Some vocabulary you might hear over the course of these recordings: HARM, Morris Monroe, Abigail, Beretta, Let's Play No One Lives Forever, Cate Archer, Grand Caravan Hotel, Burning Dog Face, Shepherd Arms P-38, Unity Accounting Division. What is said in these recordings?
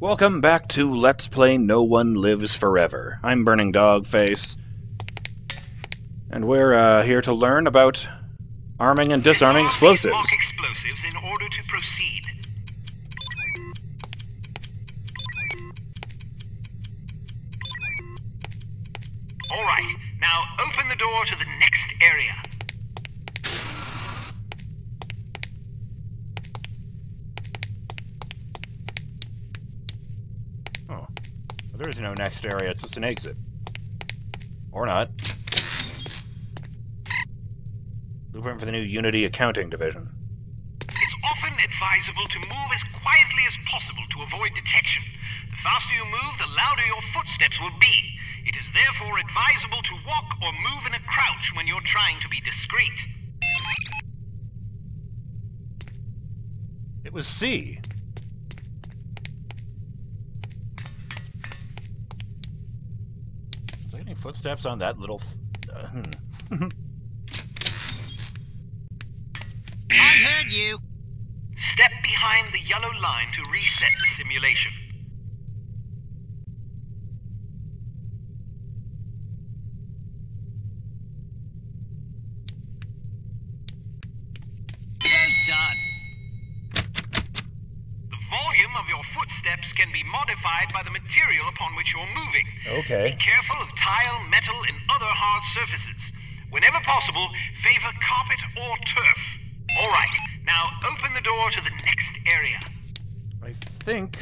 Welcome back to Let's Play No One Lives Forever. I'm Burning Dog Face, and we're here to learn about arming and disarming explosives. Mark explosives in order to proceed. All right, now open the door to the next area. There is no next area, it's just an exit. Or not. Blueprint for the new Unity Accounting Division. It's often advisable to move as quietly as possible to avoid detection. The faster you move, the louder your footsteps will be. It is therefore advisable to walk or move in a crouch when you're trying to be discreet. It was C. Footsteps on that little... I heard you! Step behind the yellow line to reset the simulation. Well done! The volume of your footsteps can be modified by the material upon which you're moving. Okay. Be careful of tile, metal, and other hard surfaces. Whenever possible, favor carpet or turf. All right, now open the door to the next area. I think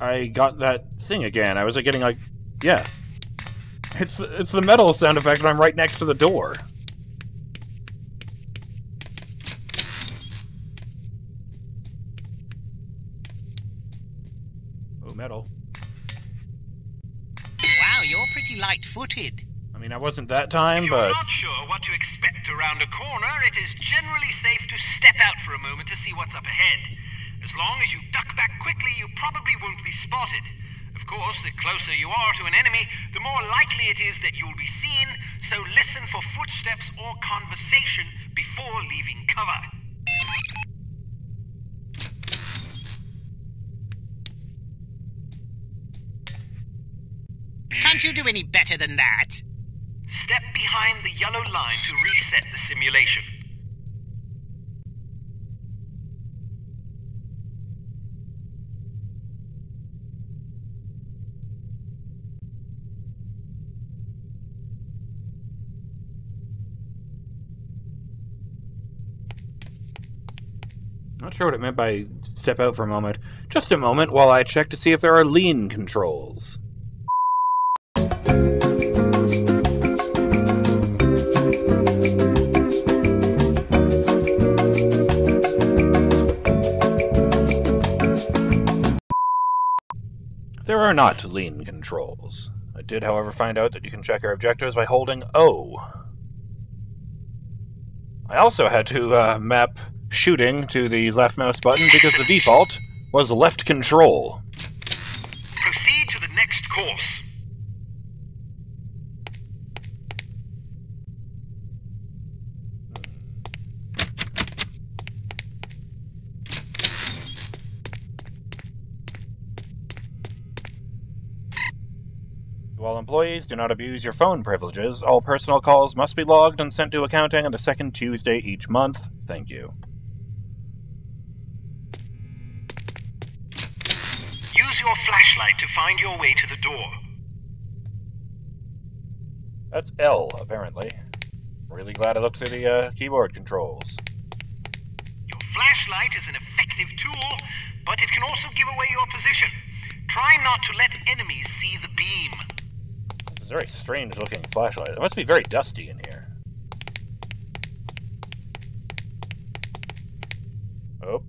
I got that thing again. I was getting like, yeah. It's the metal sound effect, and I'm right next to the door. Oh, metal. Light-footed. I mean, I wasn't that time, but... If you're not sure what to expect around a corner, it is generally safe to step out for a moment to see what's up ahead. As long as you duck back quickly, you probably won't be spotted. Of course, the closer you are to an enemy, the more likely it is that you'll be seen, so listen for footsteps or conversation before leaving cover. Can't you do any better than that? Step behind the yellow line to reset the simulation. Not sure what it meant by step out for a moment. Just a moment while I check to see if there are lean controls. There are not lean controls. I did, however, find out that you can check your objectives by holding O. I also had to map shooting to the left mouse button because the default was left control. Proceed to the next course. All employees, do not abuse your phone privileges. All personal calls must be logged and sent to accounting on the second Tuesday each month. Thank you. Use your flashlight to find your way to the door. That's L, apparently. Really glad I looked through the keyboard controls. Your flashlight is an effective tool, but it can also give away your position. Try not to let enemies see the beam. It's a very strange-looking flashlight. It must be very dusty in here. Oh.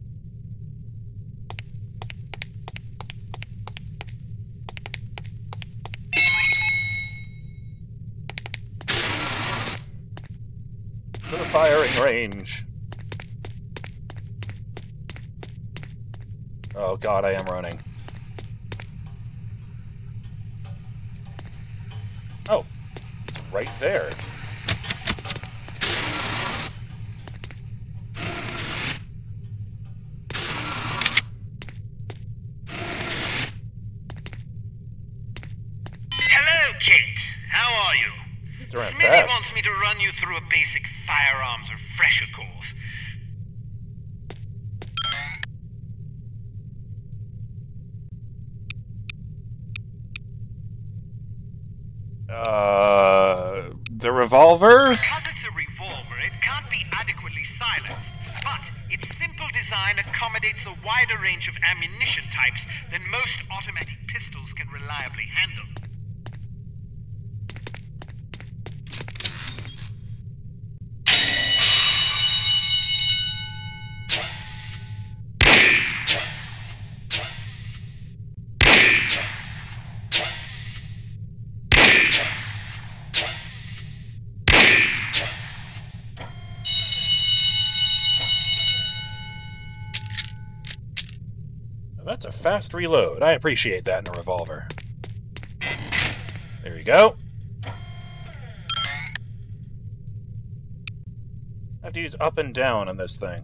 To the firing range. Oh god, I am running. Oh, it's right there. Kate, how are you? Smitty wants me to run you through a basic firearms refresher course. The revolver? Because it's a revolver, it can't be adequately silenced, but its simple design accommodates a wider range of ammunition types than most automatic pistols can reliably handle. That's a fast reload. I appreciate that in a revolver. There we go. I have to use up and down on this thing.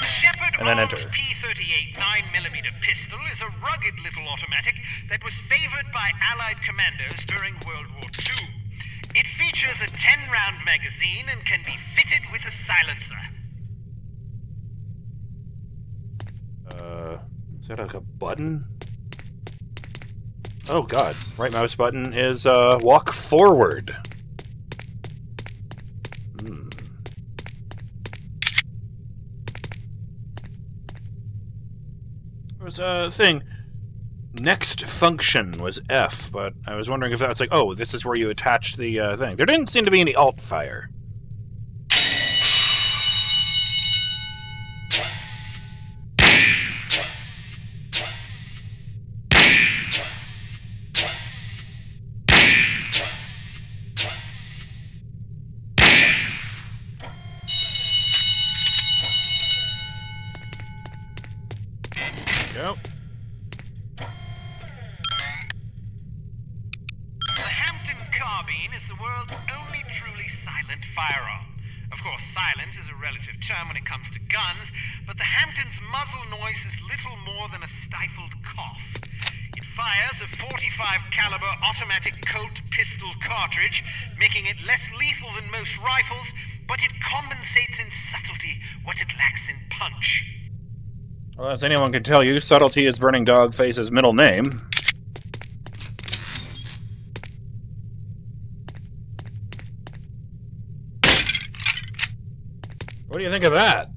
The Shepherd Arms P-38 9mm pistol is a rugged little automatic that was favored by Allied commanders during World War II. It features a 10-round magazine and can be fitted with a silencer. Is that like a button? Oh god, right mouse button is walk forward. There was a thing. Next function was F, but I was wondering if that's like, oh, this is where you attach the thing. There didn't seem to be any alt fire. Go. The Hampton carbine is the world's only truly silent firearm. Of course, silent is a relative term when it comes to guns, but the Hampton's muzzle noise is little more than a stifled cough. It fires a .45 caliber automatic Colt pistol cartridge, making it less lethal than most rifles, but it compensates in subtlety what it lacks in punch. Well, as anyone can tell you, subtlety is Burning Dog Face's middle name. What do you think of that?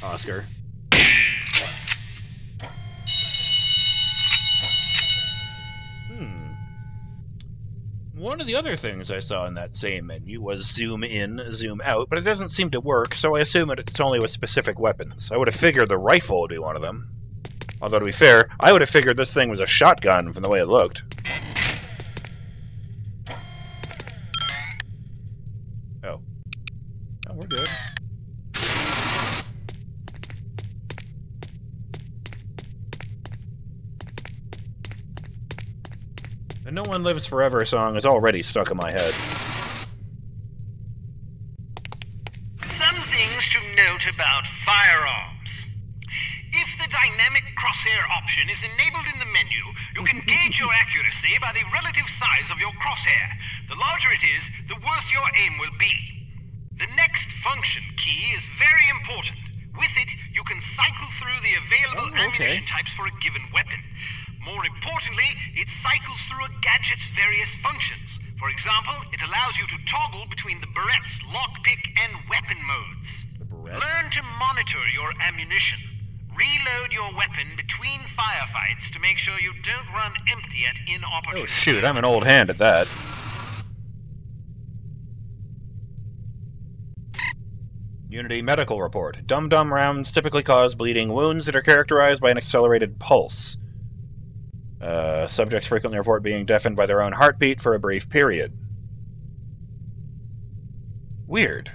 Oscar. One of the other things I saw in that same menu was zoom in, zoom out, but it doesn't seem to work, so I assume it's only with specific weapons. I would have figured the rifle would be one of them. Although, to be fair, I would have figured this thing was a shotgun from the way it looked. Oh. Oh, we're good. The No One Lives Forever song is already stuck in my head. Some things to note about firearms. If the dynamic crosshair option is enabled in the menu, you can gauge your accuracy by the relative size of your crosshair. The larger it is, the worse your aim will be. The next function key is very important. With it, you can cycle through the available ammunition types for a given weapon. More importantly, it cycles through a gadget's various functions. For example, it allows you to toggle between the Beretta's lockpick and weapon modes. Learn to monitor your ammunition. Reload your weapon between firefights to make sure you don't run empty at inopportune. Oh shoot, I'm an old hand at that. Unity medical report. Dum-dum rounds typically cause bleeding wounds that are characterized by an accelerated pulse. Subjects frequently report being deafened by their own heartbeat for a brief period. Weird.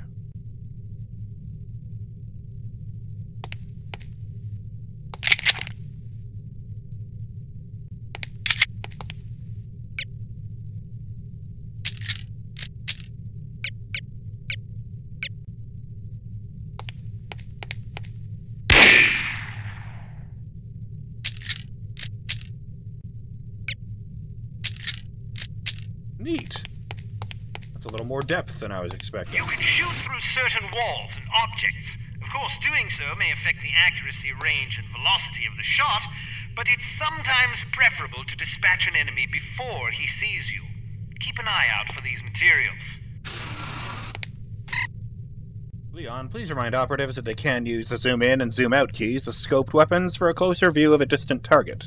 Neat. That's a little more depth than I was expecting. You can shoot through certain walls and objects. Of course, doing so may affect the accuracy, range, and velocity of the shot, but it's sometimes preferable to dispatch an enemy before he sees you. Keep an eye out for these materials. Leon, please remind operatives that they can use the zoom in and zoom out keys of scoped weapons for a closer view of a distant target.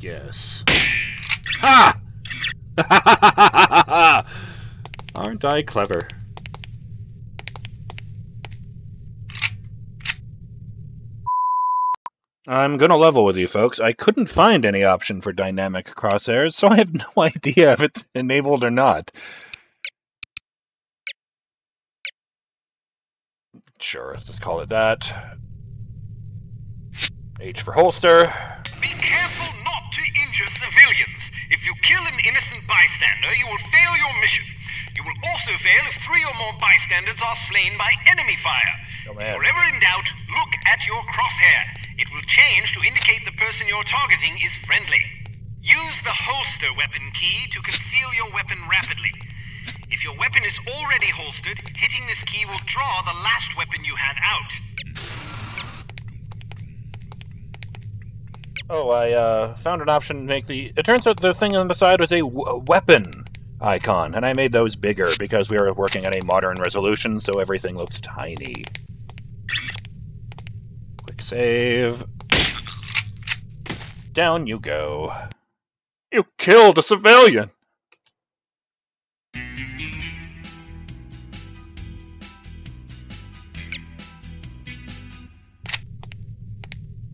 Yes. Ha! Aren't I clever? I'm gonna level with you folks. I couldn't find any option for dynamic crosshairs, so I have no idea if it's enabled or not. Sure, let's call it that. H for holster. Be careful not to injure civilians. If you kill an innocent bystander, you will fail your mission. You will also fail if 3 or more bystanders are slain by enemy fire. Oh, man. If you're ever in doubt, look at your crosshair. It will change to indicate the person you're targeting is friendly. Use the holster weapon key to conceal your weapon rapidly. If your weapon is already holstered, hitting this key will draw the last weapon you had out. Oh, I found an option to make the... It turns out the thing on the side was a weapon icon, and I made those bigger because we were working on a modern resolution, so everything looks tiny. Quick save. Down you go. You killed a civilian!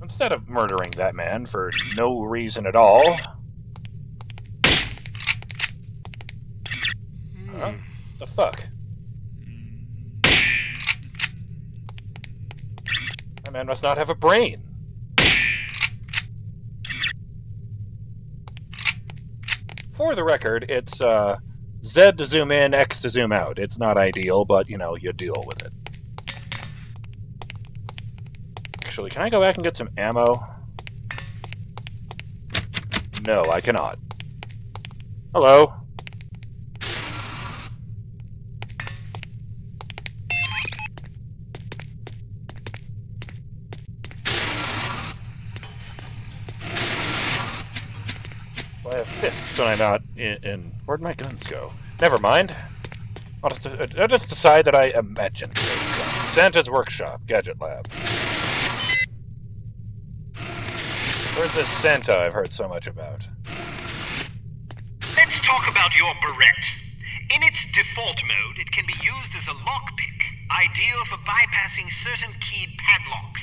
Instead of murdering that man for no reason at all. Huh? The fuck? That man must not have a brain. For the record, it's Z to zoom in, X to zoom out. It's not ideal, but, you know, you deal with it. Actually, can I go back and get some ammo? No, I cannot. Hello? Well, I have fists when I'm not in... Where'd my guns go? Never mind. I'll just decide that I imagine. Santa's Workshop, Gadget Lab. Where's this Santa I've heard so much about? Let's talk about your Beretta. In its default mode, it can be used as a lockpick, ideal for bypassing certain keyed padlocks.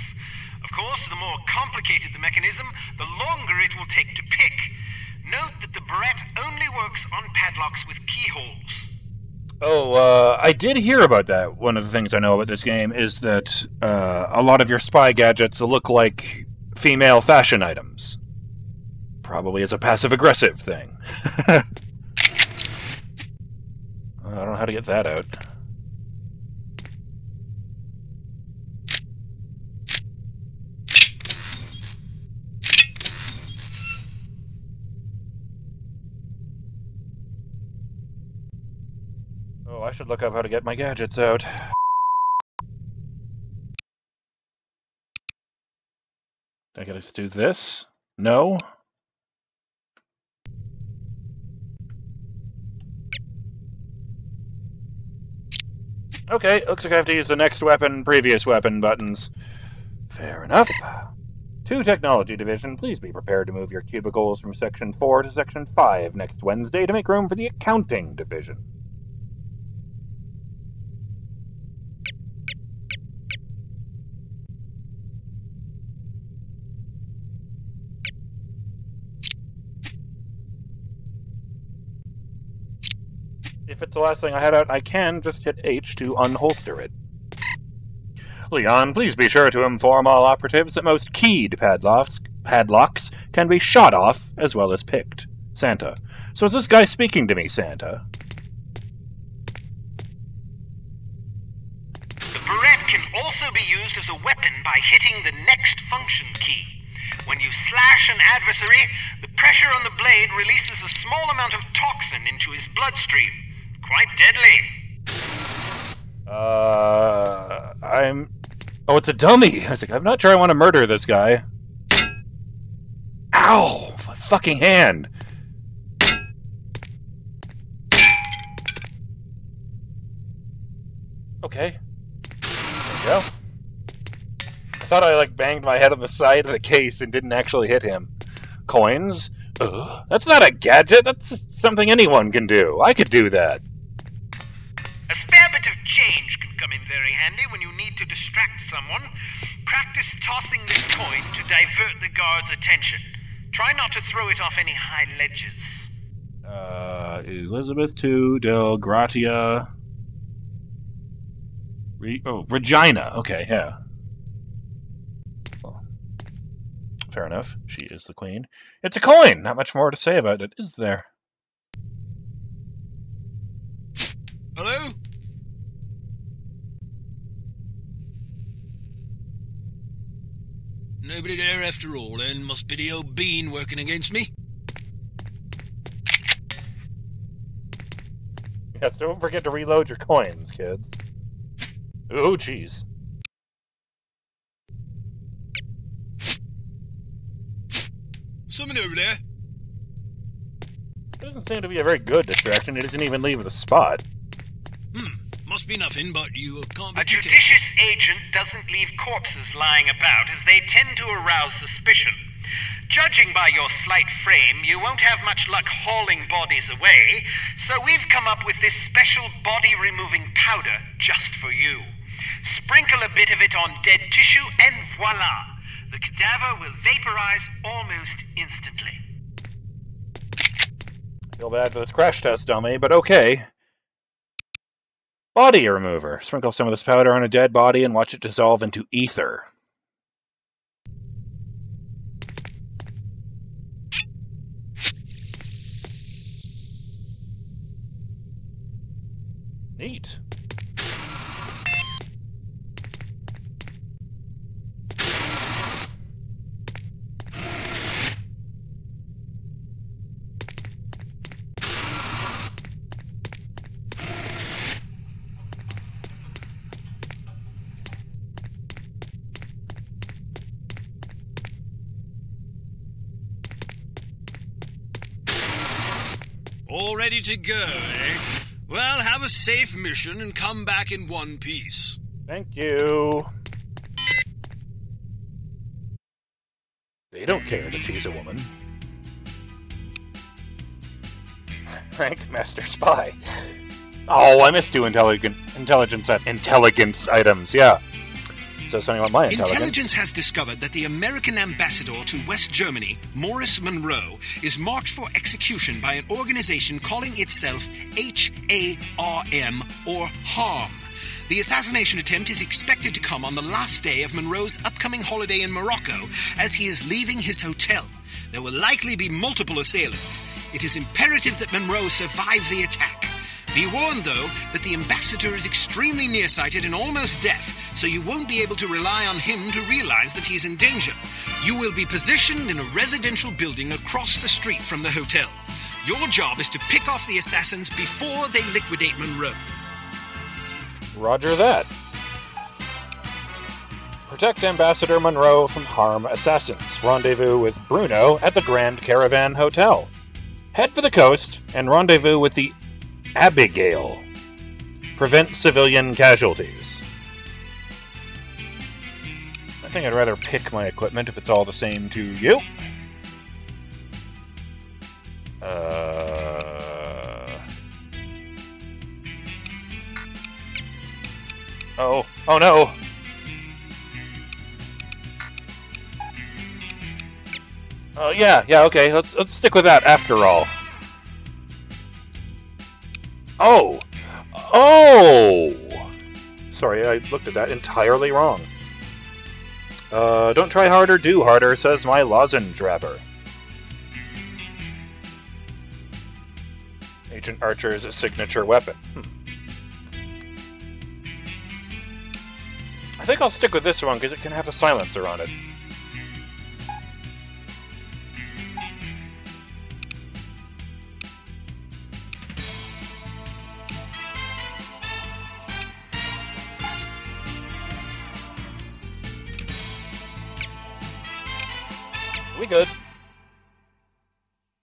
Of course, the more complicated the mechanism, the longer it will take to pick. Note that the Beretta only works on padlocks with keyholes. Oh, I did hear about that. One of the things I know about this game is that a lot of your spy gadgets look like... female fashion items. Probably as a passive-aggressive thing. I don't know how to get that out. Oh, I should look up how to get my gadgets out. I gotta do this? No? Okay, looks like I have to use the next weapon, previous weapon buttons. Fair enough. To Technology Division, please be prepared to move your cubicles from Section 4 to Section 5 next Wednesday to make room for the Accounting Division. If it's the last thing I had out, I can just hit H to unholster it. Leon, please be sure to inform all operatives that most keyed padlocks can be shot off as well as picked. Santa. So is this guy speaking to me, Santa? The Beretta can also be used as a weapon by hitting the next function key. When you slash an adversary, the pressure on the blade releases a small amount of toxin into his bloodstream. Quite deadly. Oh, it's a dummy! I was like, I'm not sure I want to murder this guy. Ow! My fucking hand! Okay. There we go. I thought I, like, banged my head on the side of the case and didn't actually hit him. Coins? Ugh. That's not a gadget! That's just something anyone can do. I could do that. A spare bit of change can come in very handy when you need to distract someone. Practice tossing this coin to divert the guard's attention. Try not to throw it off any high ledges. Elizabeth II Del Gratia... Regina. Okay, yeah. Well, fair enough. She is the queen. It's a coin! Not much more to say about it, is there? Hello? Nobody there after all, then. Must be the old bean working against me. Yeah, so don't forget to reload your coins, kids. Oh, jeez. Someone over there. It doesn't seem to be a very good distraction. It doesn't even leave the spot. Must be nothing, but you can't be... A judicious agent doesn't leave corpses lying about, as they tend to arouse suspicion. Judging by your slight frame, you won't have much luck hauling bodies away, so we've come up with this special body-removing powder just for you. Sprinkle a bit of it on dead tissue, and voila! The cadaver will vaporize almost instantly. Feel bad for this crash test dummy, but okay. Body remover. Sprinkle some of this powder on a dead body and watch it dissolve into ether. Neat. All ready to go, eh? Well, have a safe mission and come back in one piece. Thank you. They don't care that she's a woman. Rank Master Spy. Oh, I missed two intelligence items, yeah. So something about my intelligence. Intelligence has discovered that the American ambassador to West Germany, Morris Monroe, is marked for execution by an organization calling itself HARM, or HARM. The assassination attempt is expected to come on the last day of Monroe's upcoming holiday in Morocco, as he is leaving his hotel. There will likely be multiple assailants. It is imperative that Monroe survive the attack. Be warned, though, that the ambassador is extremely nearsighted and almost deaf, so you won't be able to rely on him to realize that he's in danger. You will be positioned in a residential building across the street from the hotel. Your job is to pick off the assassins before they liquidate Monroe. Roger that. Protect Ambassador Monroe from HARM assassins. Rendezvous with Bruno at the Grand Caravan Hotel. Head for the coast and rendezvous with the Abigail. Prevent civilian casualties. I think I'd rather pick my equipment if it's all the same to you. Oh. Oh no! Yeah, okay. Let's stick with that after all. Oh! Oh! Sorry, I looked at that entirely wrong. Don't try harder, do harder, says my lozenge wrapper. Agent Archer's signature weapon. I think I'll stick with this one because it can have a silencer on it. We good.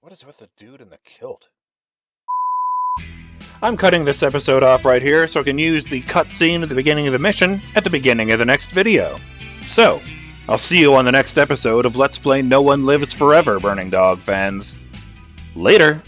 What is with the dude in the kilt? I'm cutting this episode off right here so I can use the cutscene at the beginning of the mission at the beginning of the next video. So, I'll see you on the next episode of Let's Play No One Lives Forever, Burning Dog fans. Later!